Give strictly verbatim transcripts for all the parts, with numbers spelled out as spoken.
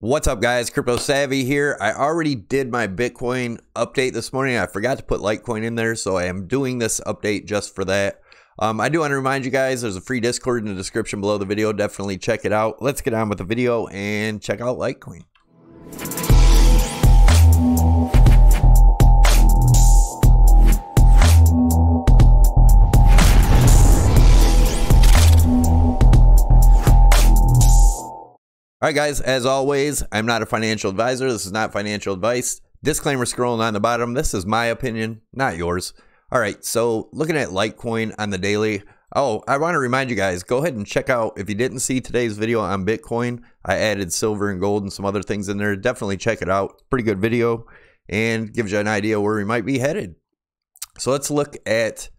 What's up, guys? Crypto Savvy here. I already did my Bitcoin update this morning. I forgot to put Litecoin in there, so I am doing this update just for that. Um, I do want to remind you guys, there's a free Discord in the description below the video. Definitely check it out. Let's get on with the video and check out Litecoin. All right, guys, as always, I'm not a financial advisor. This is not financial advice. Disclaimer scrolling on the bottom. This is my opinion, not yours. All right, so looking at Litecoin on the daily. Oh, I want to remind you guys, go ahead and check out, if you didn't see today's video on Bitcoin, I added silver and gold and some other things in there. Definitely check it out. Pretty good video and gives you an idea where we might be headed. So let's look at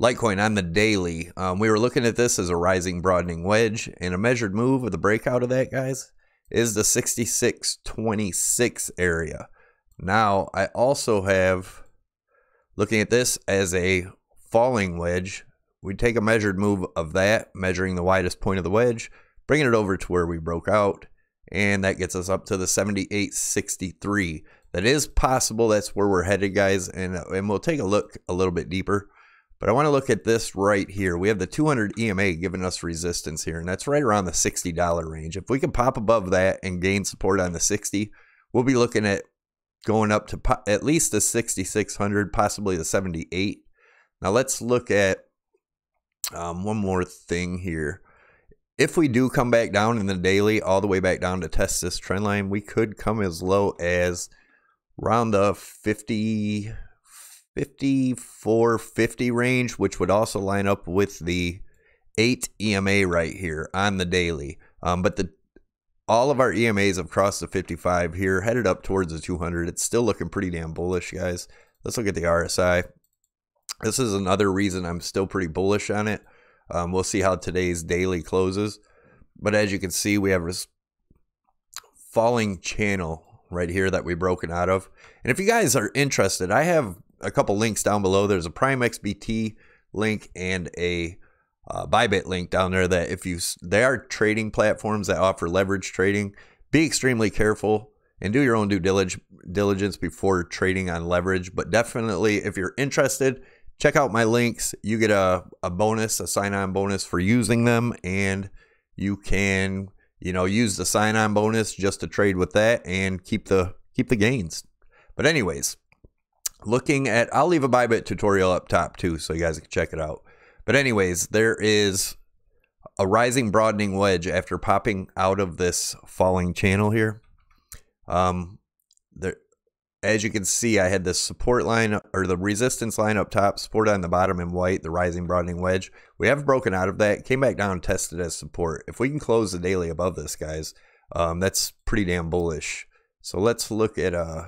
Litecoin on the daily. Um, we were looking at this as a rising broadening wedge, and a measured move with the breakout of that, guys, is the sixty-six twenty-six area. Now, I also have, looking at this as a falling wedge, we take a measured move of that, measuring the widest point of the wedge, bringing it over to where we broke out, and that gets us up to the seventy-eight sixty-three. That is possible. That's where we're headed, guys, and, and we'll take a look a little bit deeper. But I want to look at this right here. We have the two hundred E M A giving us resistance here, and that's right around the sixty dollar range. If we can pop above that and gain support on the sixty, we'll be looking at going up to at least the sixty-six hundred, possibly the seventy-eight. Now let's look at um, one more thing here. If we do come back down in the daily, all the way back down to test this trend line, we could come as low as around the fifty fifty-four fifty range, which would also line up with the eight E M A right here on the daily. Um, but the all of our E M As have crossed the fifty-five here, headed up towards the two hundred. It's still looking pretty damn bullish, guys. Let's look at the R S I. This is another reason I'm still pretty bullish on it. Um, we'll see how today's daily closes. But as you can see, we have a falling channel right here that we've broken out of. And if you guys are interested, I have a couple links down below. There's a Prime X B T link and a uh, Bybit link down there that if you, they are trading platforms that offer leverage trading. Be extremely careful and do your own due diligence before trading on leverage. But definitely, if you're interested, check out my links. You get a, a bonus, a sign-on bonus for using them, and you can, you know, use the sign-on bonus just to trade with that and keep the keep the gains. But anyways, looking at, I'll leave a Bybit tutorial up top too, so you guys can check it out. But anyways, there is a rising broadening wedge after popping out of this falling channel here. Um, there, as you can see, I had this support line, or the resistance line up top, support on the bottom in white, the rising broadening wedge. We have broken out of that, came back down, tested as support. If we can close the daily above this, guys, um, that's pretty damn bullish. So let's look at uh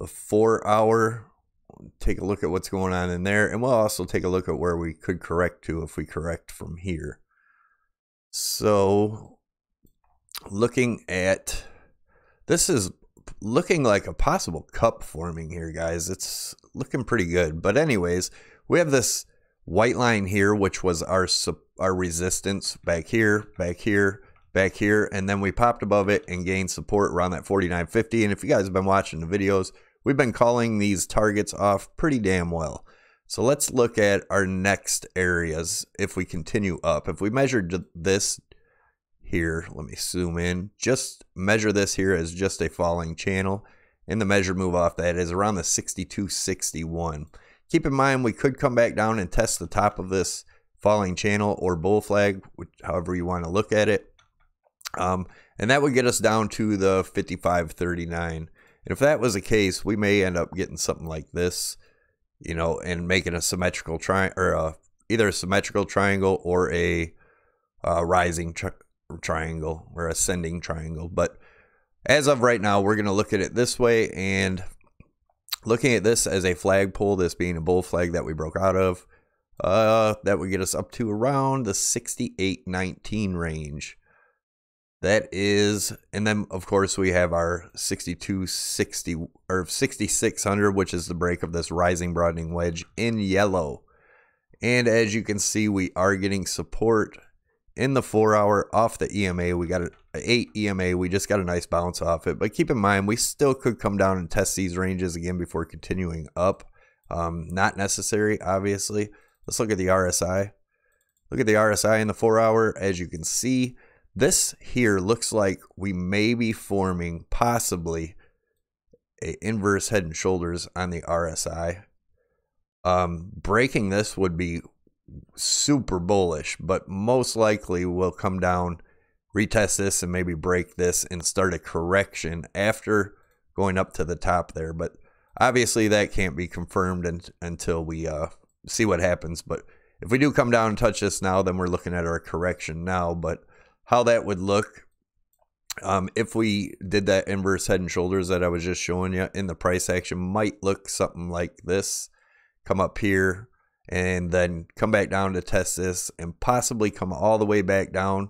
a four hour, take a look at what's going on in there, and we'll also take a look at where we could correct to if we correct from here. So looking at, this is looking like a possible cup forming here, guys. It's looking pretty good. But anyways, we have this white line here, which was our our resistance back here, back here, back here, and then we popped above it and gained support around that forty-nine fifty. And if you guys have been watching the videos, we've been calling these targets off pretty damn well. So let's look at our next areas if we continue up. If we measured this here, let me zoom in, just measure this here as just a falling channel, and the measured move off that is around the sixty-two sixty-one. Keep in mind, we could come back down and test the top of this falling channel or bull flag, which, however you want to look at it. Um, and that would get us down to the fifty-five thirty-nine. And if that was the case, we may end up getting something like this, you know, and making a symmetrical tri or a, either a symmetrical triangle or a, a rising tri triangle or ascending triangle. But as of right now, we're going to look at it this way, and looking at this as a flagpole, this being a bull flag that we broke out of, uh, that would get us up to around the sixty-eight nineteen range. That is, and then of course we have our sixty-two sixty or sixty-six hundred, which is the break of this rising broadening wedge in yellow. And as you can see, we are getting support in the four hour off the E M A. We got an eight E M A. We just got a nice bounce off it. But keep in mind, we still could come down and test these ranges again before continuing up. Um, not necessary, obviously. Let's look at the R S I. Look at the R S I in the four hour. As you can see, this here looks like we may be forming possibly an inverse head and shoulders on the R S I. Um, breaking this would be super bullish, but most likely we'll come down, retest this, and maybe break this and start a correction after going up to the top there. But obviously that can't be confirmed in, until we uh, see what happens. But if we do come down and touch this now, then we're looking at our correction now. But how that would look um, if we did that inverse head and shoulders that I was just showing you in the price action might look something like this. Come up here and then come back down to test this and possibly come all the way back down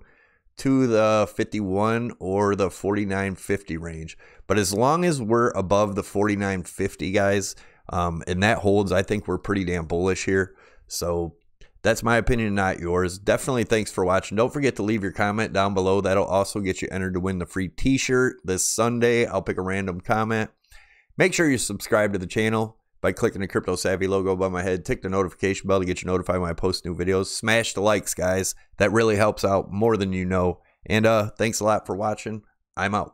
to the fifty-one or the forty-nine fifty range. But as long as we're above the forty-nine fifty, guys, um, and that holds, I think we're pretty damn bullish here. So that's my opinion, not yours. Definitely thanks for watching. Don't forget to leave your comment down below. That'll also get you entered to win the free t-shirt this Sunday. I'll pick a random comment. Make sure you subscribe to the channel by clicking the Crypto Savvy logo above my head. Tick the notification bell to get you notified when I post new videos. Smash the likes, guys. That really helps out more than you know. And uh, thanks a lot for watching. I'm out.